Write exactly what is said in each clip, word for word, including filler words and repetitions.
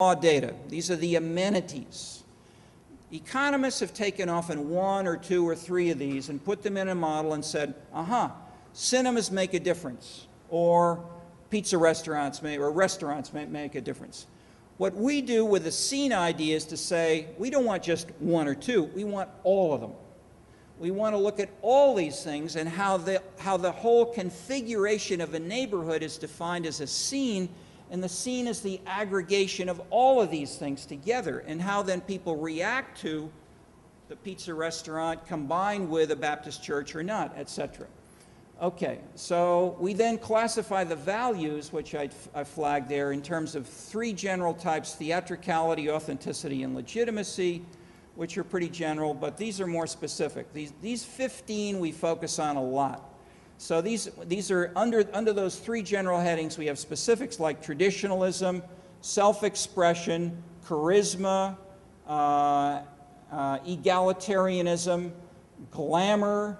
Raw data. These are the amenities. Economists have taken often one or two or three of these and put them in a model and said, aha, uh-huh, cinemas make a difference, or pizza restaurants may, or restaurants may make a difference. What we do with the scene idea is to say, we don't want just one or two, we want all of them. We want to look at all these things and how the, how the whole configuration of a neighborhood is defined as a scene, and the scene is the aggregation of all of these things together, and how then people react to the pizza restaurant combined with a Baptist church or not, et cetera. Okay, so we then classify the values, which I, I flagged there, in terms of three general types: theatricality, authenticity, and legitimacy, which are pretty general, but these are more specific. These, these fifteen we focus on a lot. So these, these are under, under those three general headings. We have specifics like traditionalism, self-expression, charisma, uh, uh, egalitarianism, glamour,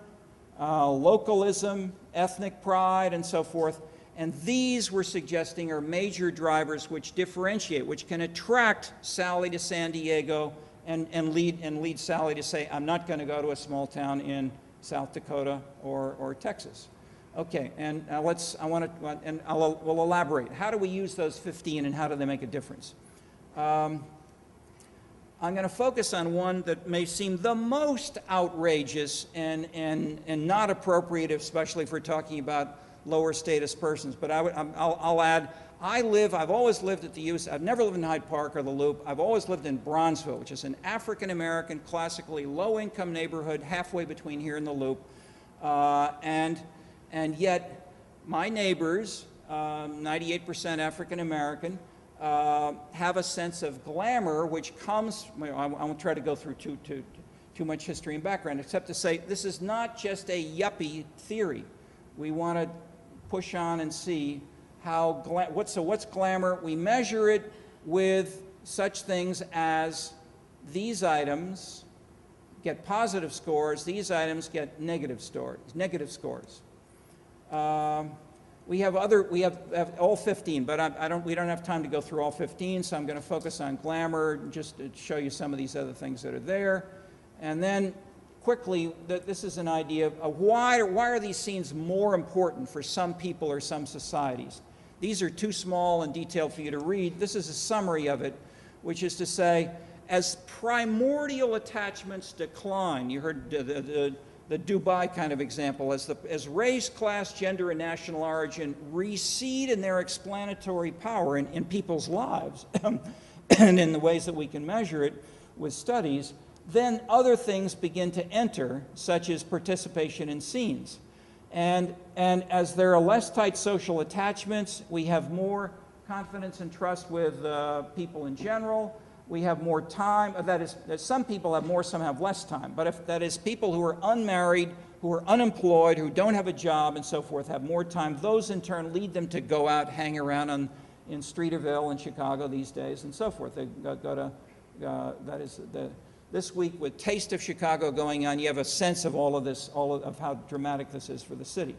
uh, localism, ethnic pride, and so forth. And these, we're suggesting, are major drivers which differentiate, which can attract Sally to San Diego and, and, lead, and lead Sally to say, I'm not going to go to a small town in South Dakota or, or Texas. Okay, and uh, let's, I want to, and I'll, we'll elaborate. How do we use those fifteen and how do they make a difference? Um, I'm going to focus on one that may seem the most outrageous and, and, and not appropriate, especially for talking about lower status persons, but I would, I'll, I'll add, I live, I've always lived at the U S I've never lived in Hyde Park or the Loop. I've always lived in Bronzeville, which is an African-American, classically low-income neighborhood halfway between here and the Loop. Uh, and, and yet, my neighbors, ninety-eight percent um, African-American, uh, have a sense of glamour, which comes, I, I won't try to go through too, too, too much history and background, except to say this is not just a yuppie theory. We want to push on and see how gla what's, so what's glamour? We measure it with such things as these items get positive scores, these items get negative scores. Negative scores. Um, we have other, we have, have all fifteen, but I, I don't, we don't have time to go through all fifteen, so I'm going to focus on glamour just to show you some of these other things that are there. And then quickly, that this is an idea of why, why are these scenes more important for some people or some societies? These are too small and detailed for you to read. This is a summary of it, which is to say, as primordial attachments decline, you heard the, the, the, the Dubai kind of example, as, the, as race, class, gender, and national origin recede in their explanatory power in, in people's lives and in the ways that we can measure it with studies, then other things begin to enter, such as participation in scenes. And, and as there are less tight social attachments, we have more confidence and trust with uh, people in general. We have more time, that is, some people have more, some have less time. But if that is people who are unmarried, who are unemployed, who don't have a job and so forth have more time, those in turn lead them to go out, hang around on, in Streeterville in Chicago these days and so forth. They go, go to, uh, that is the, this week with Taste of Chicago going on, you have a sense of all of this, all of, of how dramatic this is for the city.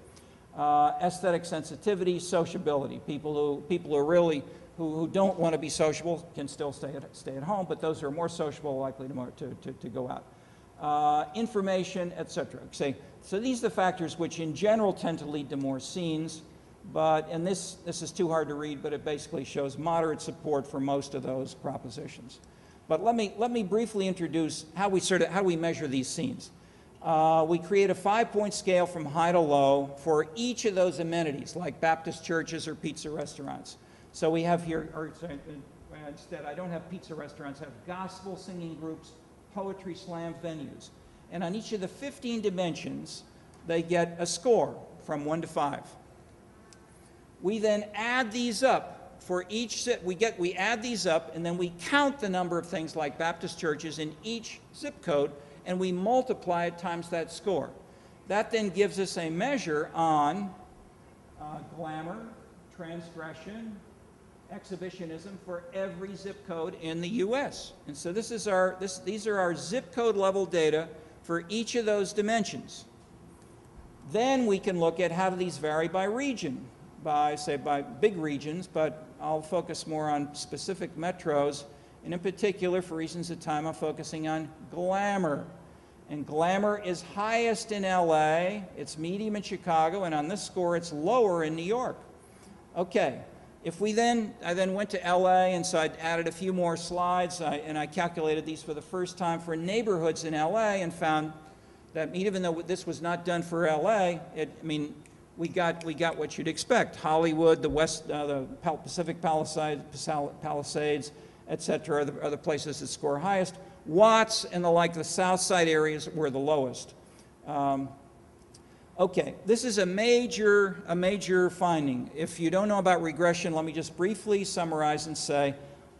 Uh, aesthetic sensitivity, sociability. People who, people who are really, who, who don't want to be sociable can still stay at, stay at home, but those who are more sociable are likely to, to, to, to go out. Uh, information, et cetera. So these are the factors which in general tend to lead to more scenes, but, and this, this is too hard to read, but it basically shows moderate support for most of those propositions. But let me, let me briefly introduce how we, sort of, how we measure these scenes. Uh, we create a five-point scale from high to low for each of those amenities, like Baptist churches or pizza restaurants. So we have here, or sorry, instead I don't have pizza restaurants, I have gospel singing groups, poetry slam venues. And on each of the fifteen dimensions, they get a score from one to five. We then add these up. For each zip, we get, we add these up, and then we count the number of things like Baptist churches in each zip code, and we multiply it times that score. That then gives us a measure on uh, glamour, transgression, exhibitionism for every zip code in the U S And so this is our, this, these are our zip code level data for each of those dimensions. Then we can look at how do these vary by region. by, say, by big regions, but I'll focus more on specific metros. And in particular, for reasons of time, I'm focusing on glamour. And glamour is highest in L A, it's medium in Chicago, and on this score, it's lower in New York. Okay, if we then, I then went to L A, and so I added a few more slides, I, and I calculated these for the first time for neighborhoods in L A, and found that even though this was not done for L A, it, I mean, we got, we got what you'd expect. Hollywood, the West, uh, the Pacific Palisades, Palisades, et cetera, are the, are the places that score highest. Watts and the like, the South Side areas, were the lowest. Um, okay, this is a major, a major finding. If you don't know about regression, let me just briefly summarize and say,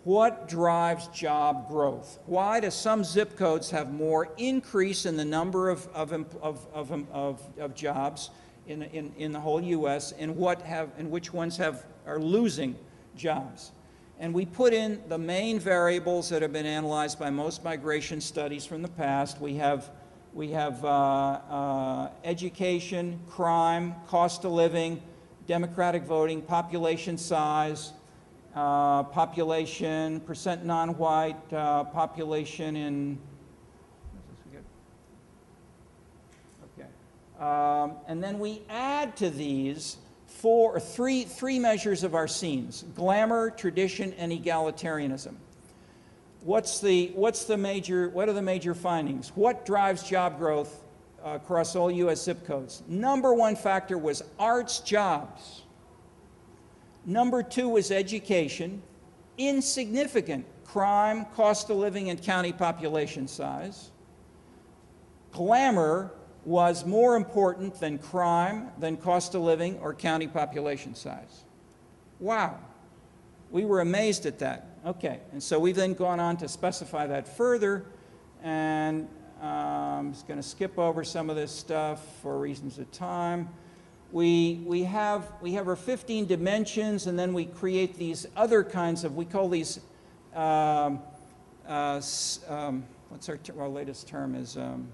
what drives job growth? Why do some zip codes have more increase in the number of, of, of, of, of, of jobs in, in, in the whole U S, and, what have, and which ones have, are losing jobs? And we put in the main variables that have been analyzed by most migration studies from the past. We have, we have uh, uh, education, crime, cost of living, democratic voting, population size, uh, population, percent non-white, uh, population in, okay. Um, and then we add to these Four, three, three measures of our scenes: glamour, tradition, and egalitarianism. What's the, what's the major, what are the major findings? What drives job growth uh, across all U S zip codes? Number one factor was arts jobs. Number two was education. Insignificant: crime, cost of living, and county population size. Glamour was more important than crime, than cost of living, or county population size. Wow, we were amazed at that. Okay, and so we've then gone on to specify that further, and uh, I'm just gonna skip over some of this stuff for reasons of time. We, we, have, we have our fifteen dimensions, and then we create these other kinds of, we call these, um, uh, um, what's our, our latest term is, um,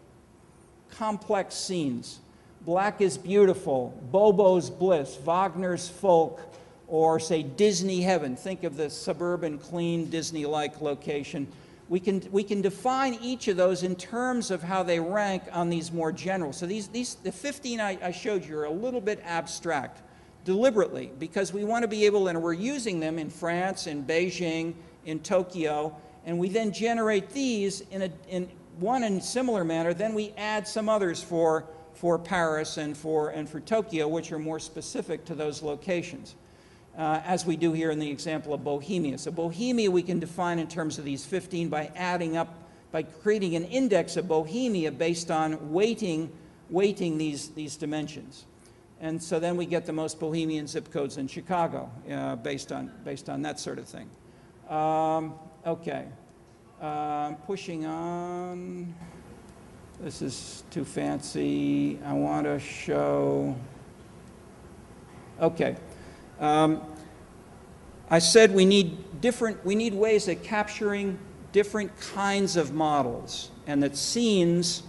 complex scenes. Black is Beautiful, Bobo's Bliss, Wagner's Folk, or say Disney Heaven. Think of the suburban, clean, Disney-like location. We can, we can define each of those in terms of how they rank on these more general. So these, these the fifteen I, I showed you are a little bit abstract, deliberately, because we want to be able, and we're using them in France, in Beijing, in Tokyo, and we then generate these in a, in, one in similar manner, then we add some others for, for Paris and for, and for Tokyo, which are more specific to those locations, uh, as we do here in the example of Bohemia. So Bohemia we can define in terms of these fifteen by adding up, by creating an index of Bohemia based on weighting, weighting these, these dimensions. And so then we get the most Bohemian zip codes in Chicago, uh, based on, based on that sort of thing. Um, okay. Uh, pushing on, this is too fancy. I want to show, okay. Um, I said we need different, we need ways of capturing different kinds of models, and that scenes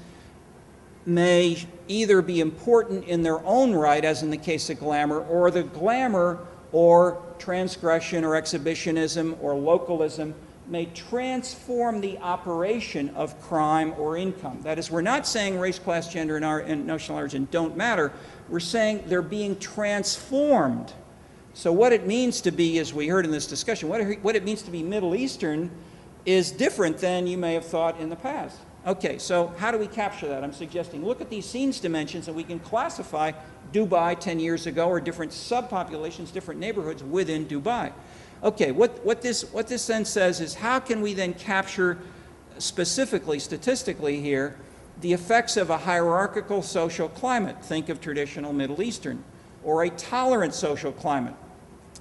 may either be important in their own right, as in the case of glamour, or the glamour or transgression or exhibitionism or localism may transform the operation of crime or income. That is, we're not saying race, class, gender, and, our, and national origin don't matter. We're saying they're being transformed. So what it means to be, as we heard in this discussion, what it, what it means to be Middle Eastern is different than you may have thought in the past. Okay, so how do we capture that? I'm suggesting look at these scenes dimensions, and we can classify Dubai ten years ago, or different subpopulations, different neighborhoods within Dubai. Okay, what, what, this, what this then says is, how can we then capture specifically, statistically here, the effects of a hierarchical social climate? Think of traditional Middle Eastern, or a tolerant social climate.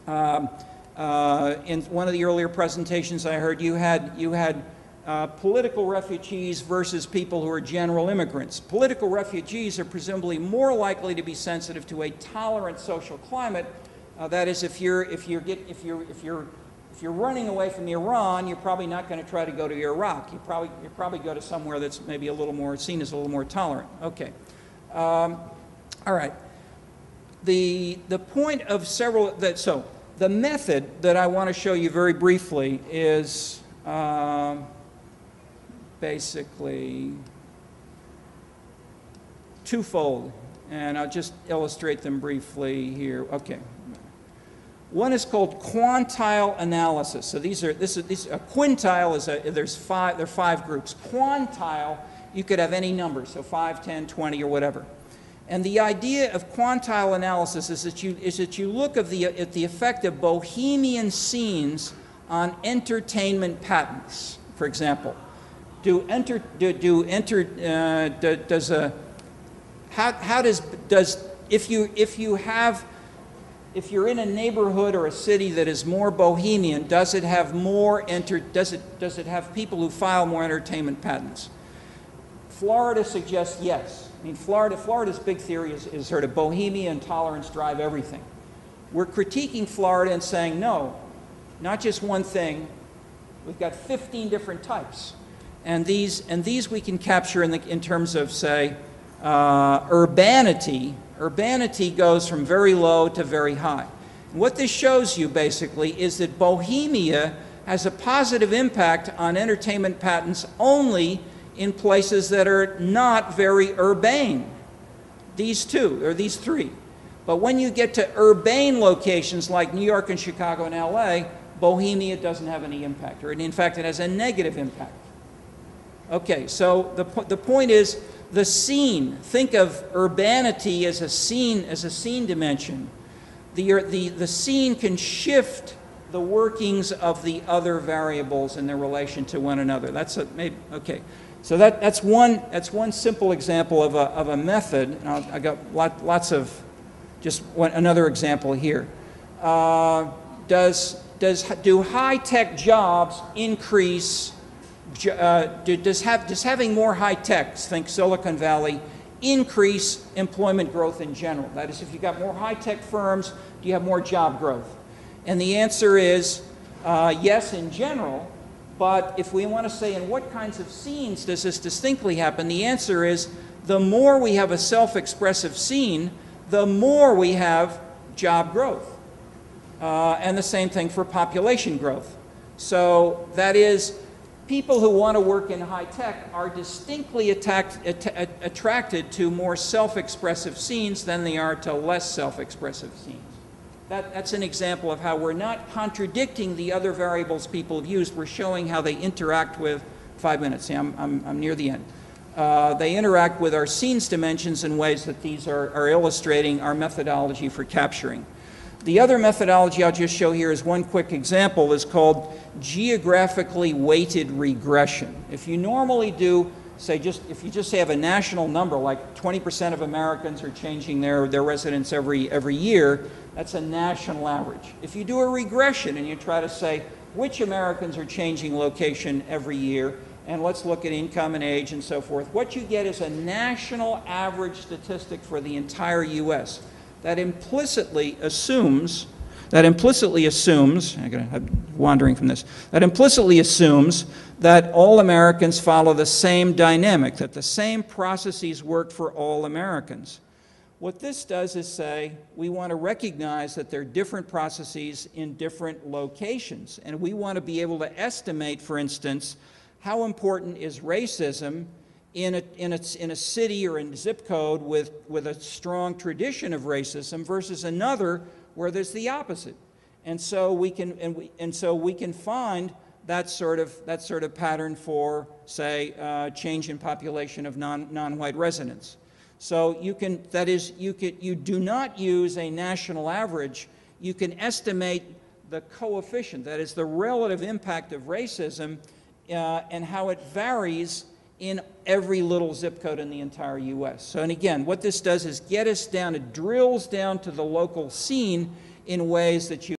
Um, uh, in one of the earlier presentations I heard, you had, you had uh, political refugees versus people who are general immigrants. Political refugees are presumably more likely to be sensitive to a tolerant social climate. Uh, that is, if you're if you're get, if you're if you're if you're running away from Iran, you're probably not going to try to go to Iraq. You probably you probably go to somewhere that's maybe a little more seen as a little more tolerant. Okay, um, all right. the, the point of several, that, so the method that I want to show you very briefly is um, basically twofold, and I'll just illustrate them briefly here. Okay. One is called quantile analysis. So these are, this is, these, a quintile is, a, there's five, there are five groups. Quantile, you could have any number, so five, ten, twenty, or whatever. And the idea of quantile analysis is that you, is that you look at the, at the effect of bohemian scenes on entertainment patterns, for example. Do enter, do, do enter, uh, do, does a, how, how does, does, if you, if you have, if you're in a neighborhood or a city that is more bohemian, does it have more enter, does it does it have people who file more entertainment patents? Florida suggests yes. I mean, Florida Florida's big theory is, is sort of bohemian tolerance drive everything. We're critiquing Florida and saying no, not just one thing. We've got fifteen different types, and these and these we can capture in the in terms of say uh, urbanity. Urbanity goes from very low to very high. And what this shows you basically is that bohemia has a positive impact on entertainment patterns only in places that are not very urbane. These two, or these three. But when you get to urbane locations like New York and Chicago and L A, bohemia doesn't have any impact, or in fact it has a negative impact. Okay, so the, the point is, the scene, think of urbanity as a scene, as a scene dimension. The, the, the scene can shift the workings of the other variables in their relation to one another. That's a, maybe, okay. So that, that's, one, that's one simple example of a, of a method. And I'll, I got lot, lots of, just one, another example here. Uh, does, does, do high-tech jobs increase Uh, does, have, does having more high tech, think Silicon Valley, increase employment growth in general? That is, if you've got more high tech firms, do you have more job growth? And the answer is uh, yes in general, but if we want to say in what kinds of scenes does this distinctly happen, the answer is the more we have a self-expressive scene, the more we have job growth. Uh, and the same thing for population growth. So that is, people who want to work in high tech are distinctly attacked, att attracted to more self-expressive scenes than they are to less self-expressive scenes. That, that's an example of how we're not contradicting the other variables people have used. We're showing how they interact with, five minutes, see, I'm, I'm, I'm near the end. Uh, they interact with our scenes dimensions in ways that these are, are illustrating our methodology for capturing. The other methodology I'll just show here is one quick example is called geographically weighted regression. If you normally do, say just, if you just have a national number, like twenty percent of Americans are changing their, their residence every, every year, that's a national average. If you do a regression and you try to say which Americans are changing location every year, and let's look at income and age and so forth, what you get is a national average statistic for the entire U S That implicitly assumes, that implicitly assumes, I'm, gonna, I'm wandering from this, that implicitly assumes that all Americans follow the same dynamic, that the same processes work for all Americans. What this does is say, we want to recognize that there are different processes in different locations, and we want to be able to estimate, for instance, how important is racism in a, in, a, in a city or in zip code with, with a strong tradition of racism versus another where there's the opposite. And so we can, and we, and so we can find that sort of, that sort of pattern for, say, uh, change in population of non, non-white residents. So you can, that is, you, can, you do not use a national average. You can estimate the coefficient, that is the relative impact of racism uh, and how it varies in every little zip code in the entire U S. So, and again, what this does is get us down, it drills down to the local scene in ways that you